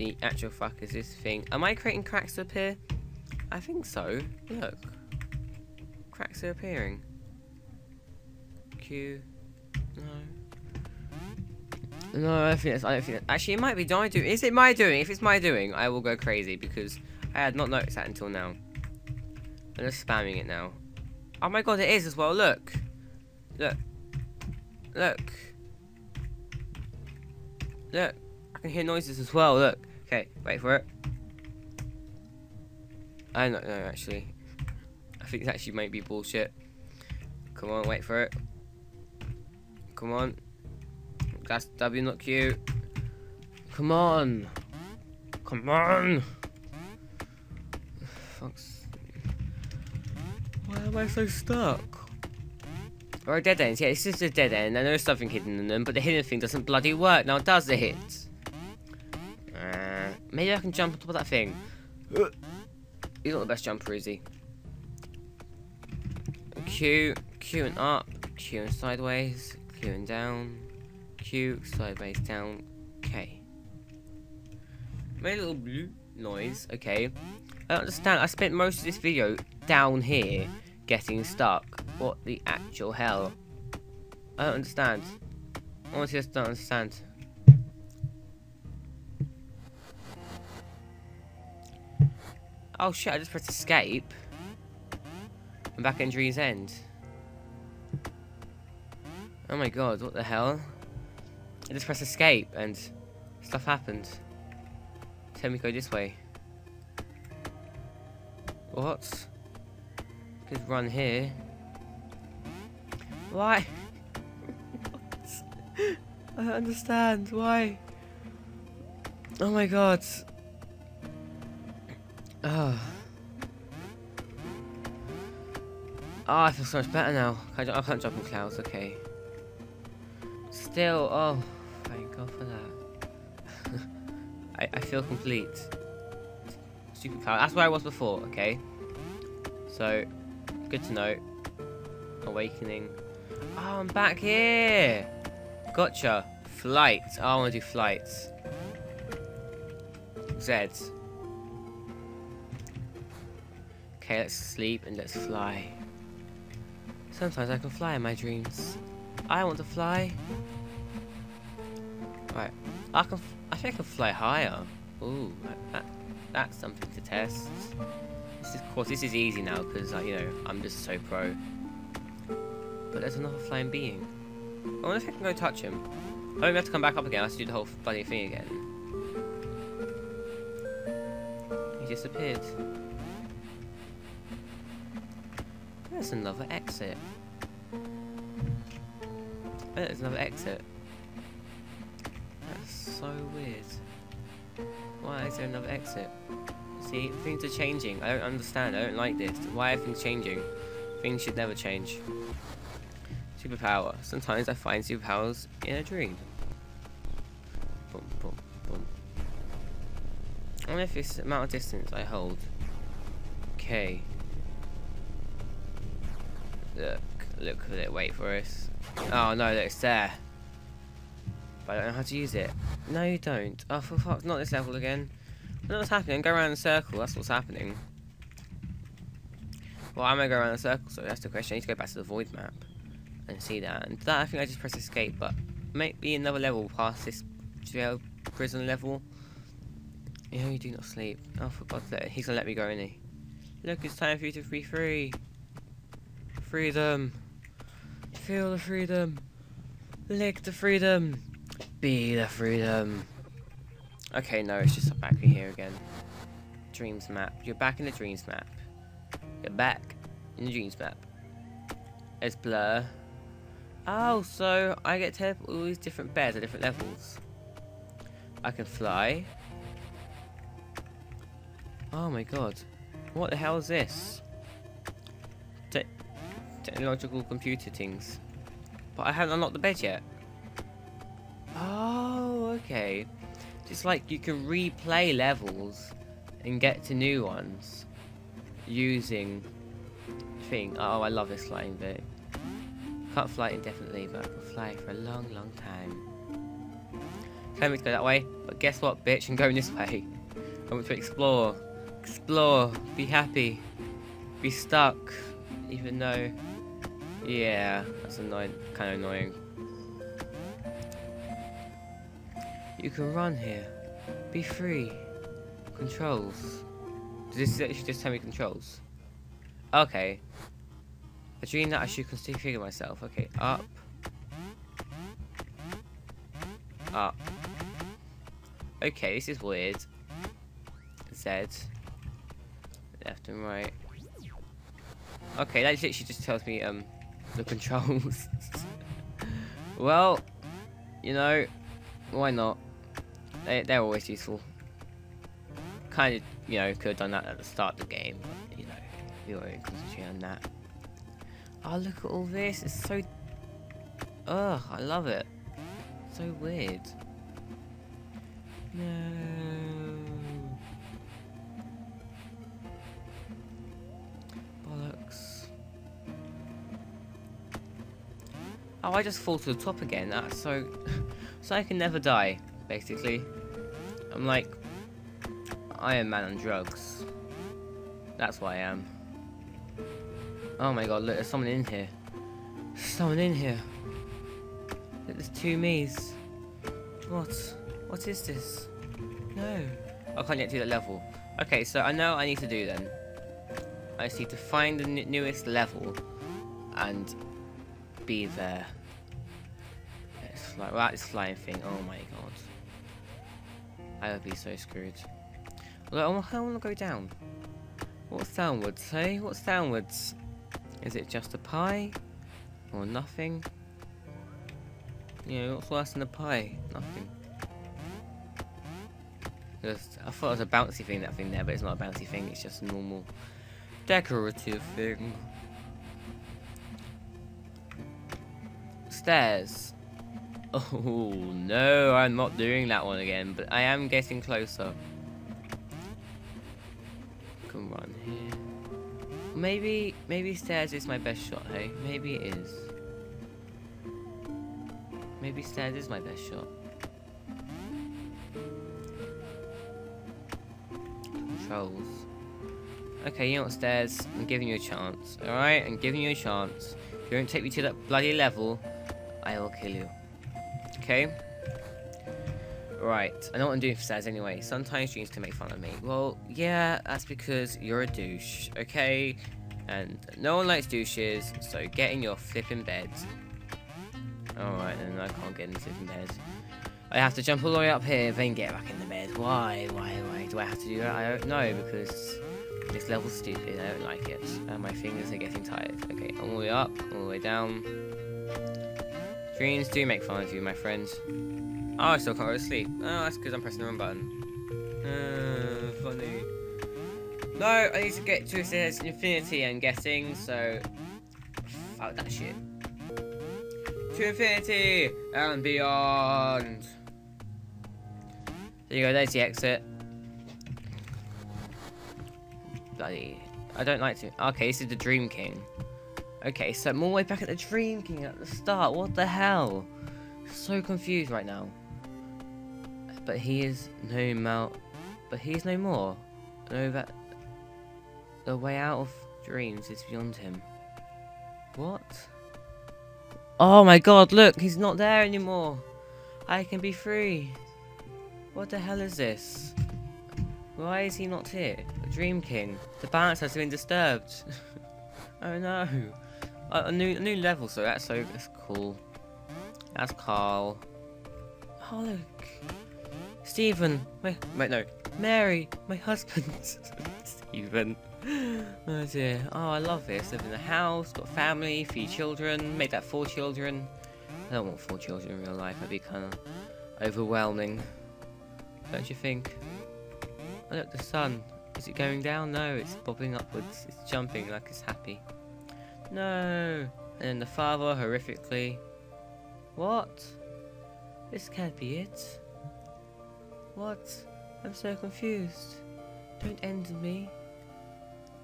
the actual fuck is this thing? Am I creating cracks to appear? I think so. Look. Cracks are appearing. Q. No. No, I don't think that's... Actually, it might be... Is it my doing? If it's my doing, I will go crazy, because I had not noticed that until now. I'm just spamming it now. Oh my god, it is as well. Look. Look. Look. Look. I can hear noises as well. Look. Okay, wait for it. I don't know, actually. I think that actually might be bullshit. Come on, wait for it. Come on. That's W, not Q. Come on. Come on. Fuck's. Why am I so stuck? Or a dead end. Yeah, this is a dead end. I know there's something hidden in them, but the hidden thing doesn't bloody work. Now does it hit? Maybe I can jump on top of that thing. He's not the best jumper, is he? Q, Q and up, Q and sideways, Q and down, Q, sideways, down, K. Made a little blue noise, okay. I don't understand, I spent most of this video down here getting stuck. What the actual hell? I don't understand. Honestly, I just don't understand. Oh shit, I just pressed escape. I'm back in Dree's End. Oh my god, what the hell? I just pressed escape and stuff happened. Tell me to go this way. What? Just run here. Why? What? I don't understand, why? Oh my god. Oh. Oh, I feel so much better now. I can't jump in clouds, okay. Still, oh, thank god for that. I feel complete. Stupid cloud, that's where I was before, okay. So, good to know. Awakening. Oh, I'm back here! Gotcha. Flight. Oh, I want to do flights. Z. Okay, let's sleep and let's fly. Sometimes I can fly in my dreams. I want to fly. Right, I think I can fly higher. Ooh, that's something to test. This is, of course, this is easy now because you know I'm just so pro. But there's another flying being. I wonder if I can go touch him. I don't have to come back up again. I have to do the whole bloody thing again. He disappeared. There's another exit. There's another exit. That's so weird. Why is there another exit? See, things are changing. I don't understand. I don't like this. Why are things changing? Things should never change. Superpower. Sometimes I find superpowers in a dream. Boom, boom, boom. I don't know if it's the amount of distance I hold. Okay. Look, look at it, wait for us. Oh no, look, it's there. But I don't know how to use it. No, you don't. Oh, for fuck, not this level again. I don't know what's happening. Go around in a circle, that's what's happening. Well, I'm gonna go around in a circle, so that's the question. I need to go back to the void map and see that. And that, I think I just press escape, but maybe another level past this jail prison level. Yeah, you do not sleep. Oh, for God's sake, he's gonna let me go, isn't he? Look, it's time for you to be free. Freedom. Feel the freedom. Lick the freedom. Be the freedom. Okay, no, it's just back in here again. Dreams map. You're back in the dreams map. You're back in the dreams map. It's blur. Oh, so I get to teleport all these different bears at different levels. I can fly. Oh my god. What the hell is this? Technological computer things, but I haven't unlocked the bed yet. Oh, okay. Just like you can replay levels and get to new ones using thing. Oh, I love this flying bit. Can't fly indefinitely, but I can fly for a long, long time. Tell me to go that way, but guess what, bitch? I'm going this way. I want to explore. Explore. Be happy. Be stuck. Even though... yeah, that's annoying. Kind of annoying. You can run here. Be free. Controls. Does this actually just tell me controls? Okay. I dream that I should configure myself. Okay, up. Up. Okay, this is weird. Z. Left and right. Okay, that literally just tells me the controls. Well, you know, why not? They're always useful. Kind of, you know, could have done that at the start of the game, but, you know, we won't concentrate on that. Oh, look at all this. It's so... ugh, I love it. So weird. No. Bollocks. Oh, I just fall to the top again. That's so... so I can never die, basically. I'm like... Iron Man on drugs. That's what I am. Oh my god, look, there's someone in here. Someone in here. Look, there's two me's. What? What is this? No. I can't get to that level. Okay, so I know what I need to do then. I just need to find the newest level and be there. It's like, well, this flying thing, oh my god. I would be so screwed. Look, I want to go down. What's downwards, hey? What's downwards? Is it just a pie? Or nothing? You know, what's worse than a pie? Nothing. Just, I thought it was a bouncy thing, that thing there, but it's not a bouncy thing, it's just a normal decorative thing. Stairs. Oh no, I'm not doing that one again, but I am getting closer. Come on here. Maybe stairs is my best shot, hey? Maybe it is. Maybe stairs is my best shot. Controls. Okay, you know what, stairs? I'm giving you a chance, alright? I'm giving you a chance. If you don't take me to that bloody level, I will kill you. Okay? Right, I know what I'm doing for stairs anyway. Sometimes you need to make fun of me. Well, yeah, that's because you're a douche, okay? And no one likes douches, so get in your flipping bed. Alright, then I can't get in the flipping bed. I have to jump all the way up here, then get back in the bed. Why do I have to do that? I don't know, because this level's stupid. I don't like it. And my fingers are getting tired. Okay, all the way up, all the way down. Dreams do make fun of you, my friends. Oh, I still can't go to sleep. Oh, that's because I'm pressing the wrong button. Funny. No, I need to get to this infinity, I'm guessing, so... fuck that shit. To infinity and beyond! There you go, there's the exit. Bloody... I don't like to... okay, this is the Dream King. Okay, so I'm all the way back at the Dream King at the start. What the hell? So confused right now. But he is no more. Know that the way out of dreams is beyond him. What? Oh my god, look, he's not there anymore. I can be free. What the hell is this? Why is he not here? The Dream King. The balance has been disturbed. Oh no. A new level, so that's cool. That's Carl. Oh, look. Stephen. Wait, no. Mary, my husband. Stephen. Oh, dear. Oh, I love this. Live in a house, got family, 3 children. Make that 4 children. I don't want 4 children in real life. That'd be kind of overwhelming. Don't you think? Oh, look, the sun. Is it going down? No, it's bobbing upwards. It's jumping like it's happy. No. And then the father, horrifically... what? This can't be it. What? I'm so confused. Don't end me.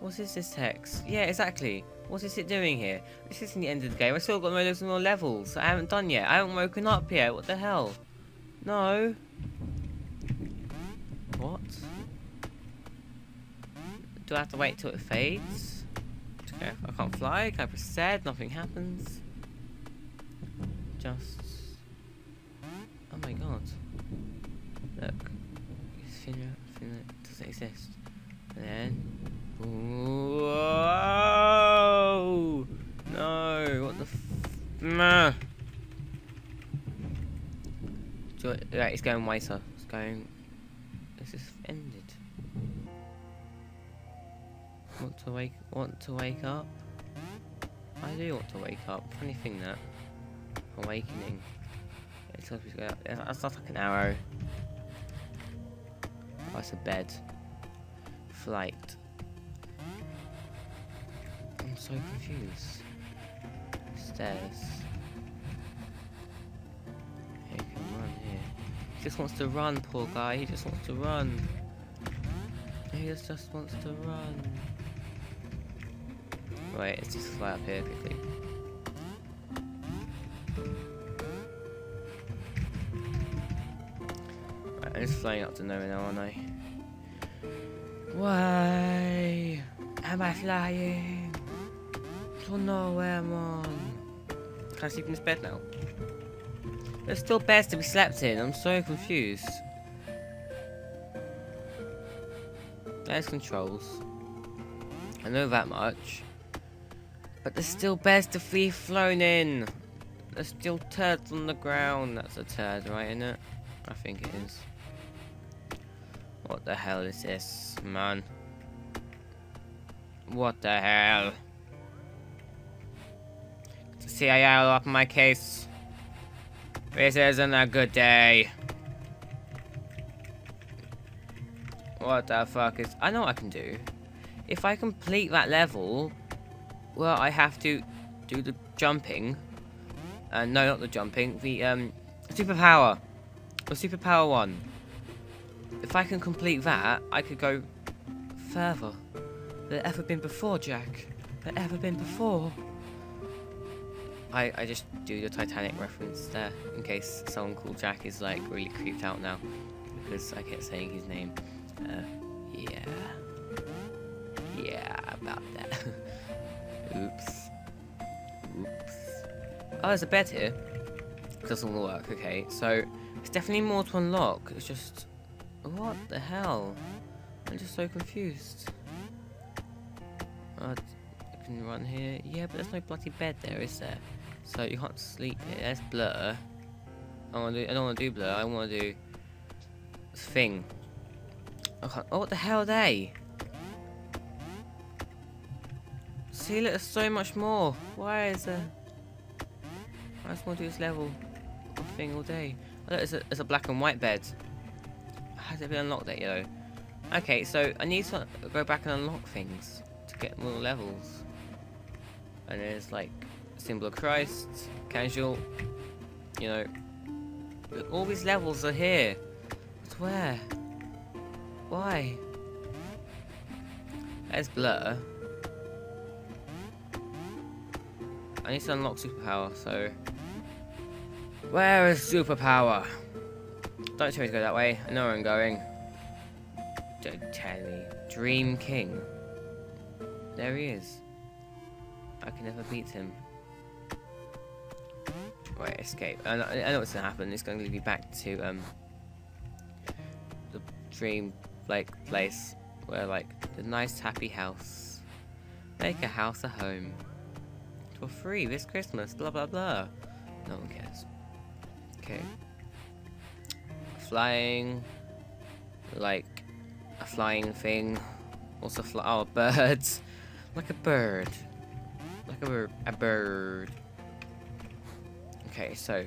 What is this text? Yeah, exactly. What is it doing here? This isn't the end of the game. I still got loads more levels I haven't done yet. I haven't woken up yet. What the hell? No. What? Do I have to wait till it fades? Okay, I can't fly. Can I press Z? Nothing happens. Just. Oh my god. Look. It doesn't exist. And then. Whoa! No! What the f. Right, it's going wiser. It's going. This is ended. Want to wake up? I do want to wake up. Funny thing that awakening. It tells me to go up. That's not like an arrow. Oh, it's a bed. Flight. I'm so confused. Stairs. He can run here. He just wants to run, poor guy. He just wants to run. He just wants to run. Wait, let's just fly up here quickly. Right, I'm just flying up to nowhere now, aren't I? Why am I flying to nowhere, man? Can I sleep in this bed now? There's still beds to be slept in. I'm so confused. There's controls. I know that much. But there's still bears to flee flown in. There's still turds on the ground. That's a turd, right, isn't it? I think it is. What the hell is this, man? What the hell? It's the CIA up my case. This isn't a good day. What the fuck is... I know what I can do. If I complete that level... Well, I have to do the jumping. No, not the jumping. The superpower. Or superpower one. If I can complete that, I could go further than ever been before, Jack. Than ever been before. I just do the Titanic reference there in case someone called Jack is like really creeped out now because I kept saying his name. Yeah. Yeah, about that. Oops. Oops. Oh, there's a bed here. Doesn't work. Okay, so it's definitely more to unlock. It's just... What the hell? I'm just so confused. I can run here. Yeah, but there's no bloody bed there, is there? So you can't sleep here. There's blur. I don't want to do blur. I want to do... thing. Oh, what the hell are they? See, look, there's so much more. Why is there... I just want to do this level thing all day. Oh, look, it's a black and white bed. Has it been unlocked yet, though? Okay, so I need to go back and unlock things to get more levels. And there's, like, Symbol of Christ, Casual, you know. Look, all these levels are here. What's where? Why? There's blur. I need to unlock superpower, so... Where is superpower? Don't tell me to go that way. I know where I'm going. Don't tell me. Dream King. There he is. I can never beat him. Right, escape. I know what's going to happen. It's going to lead me back to, the dream, like, place. Where, like, the nice, happy house. Make a house a home. For free this Christmas, blah blah blah. No one cares. Okay. Flying, like a flying thing. Also, oh, birds, like a bird, a bird. Okay, so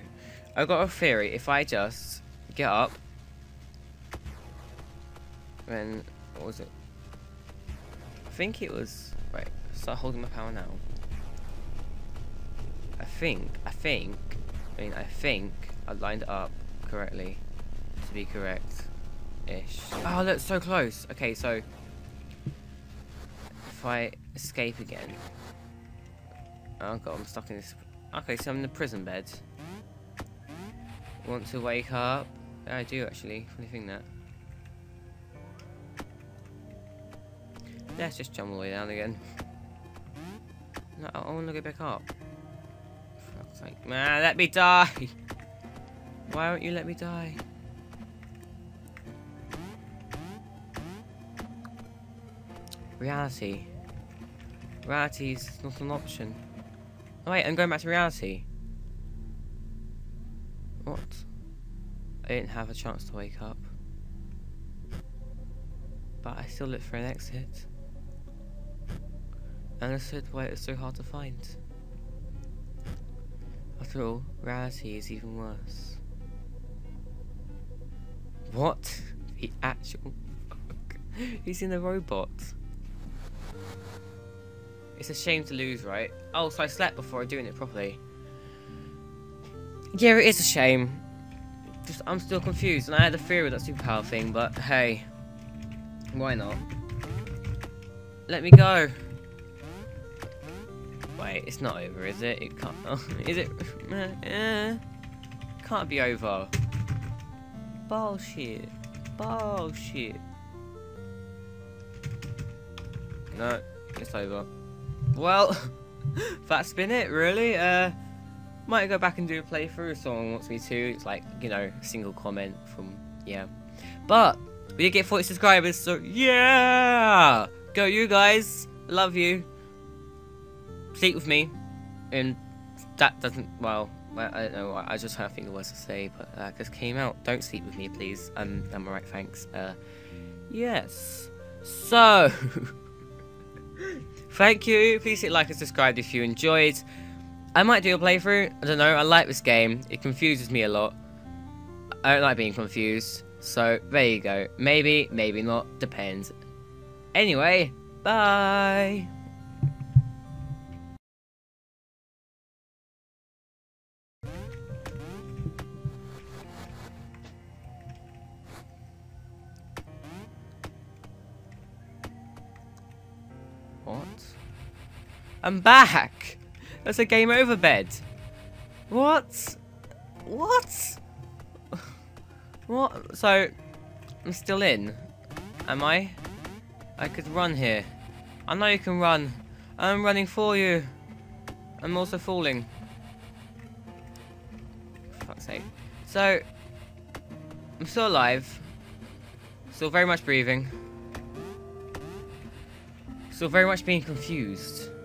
I've got a theory. If I just get up, then what was it? I think it was right. Start holding my power now. I think I lined it up correctly to be correct-ish. Oh, look, so close. Okay, so if I escape again, oh god, I'm stuck in this. Okay, so I'm in the prison bed. Want to wake up? I do actually, funny thing that. Let's just jump all the way down again. No, I want to get back up. For fuck's sake. Man, let me die! Why won't you let me die? Reality. Reality is not an option. Oh wait, I'm going back to reality. What? I didn't have a chance to wake up. But I still looked for an exit. And I said why it was so hard to find. After all, reality is even worse. What? The actual fuck? He's in a robot. It's a shame to lose, right? Oh, so I slept before doing it properly. Yeah, it is a shame. Just, I'm still confused, and I had a theory with that superpower thing, but hey. Why not? Let me go! Wait, it's not over, is it? It can't... Oh, is it... Can't be over. Bullshit. Bullshit. No, it's over. Well, that's been it, really. Might go back and do a playthrough if someone wants me to. It's like, you know, a single comment from... Yeah. But... we did get 40 subscribers, so yeah! Go you guys! Love you. Sleep with me. And that doesn't, well, I don't know, I just had a thing of words to say, but that just came out. Don't sleep with me, please. I'm alright, thanks. Yes. So, thank you. Please hit like and subscribe if you enjoyed. I might do a playthrough. I don't know, I like this game. It confuses me a lot. I don't like being confused. So, there you go. Maybe, maybe not. Depends. Anyway, bye! What? I'm back! That's a game over bed. What? What? What? So, I'm still in. Am I? I could run here. I know you can run. I'm running for you. I'm also falling. For fuck's sake. So, I'm still alive. Still very much breathing. Still very much being confused.